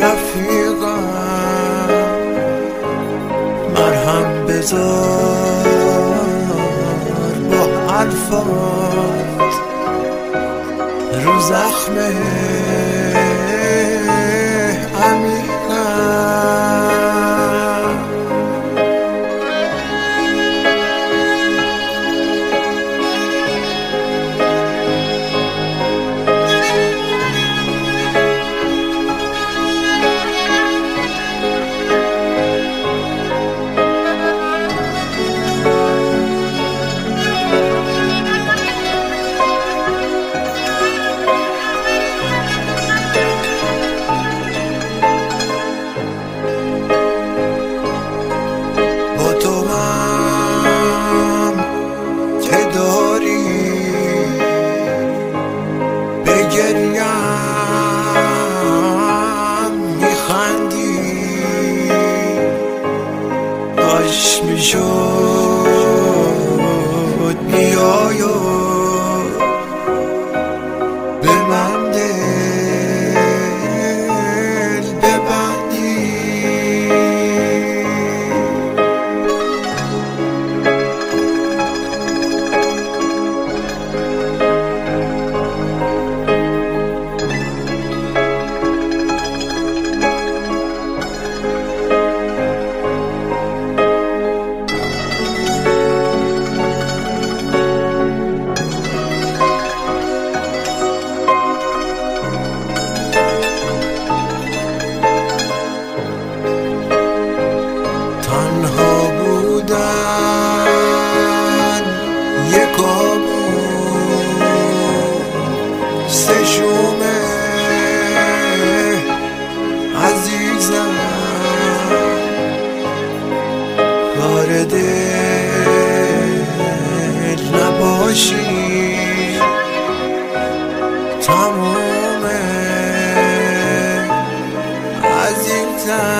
la fuga, مرهم بذار با الفاظ رو زخم عمیقم. میشد بیای و به من دل ببندی. تمام از این تن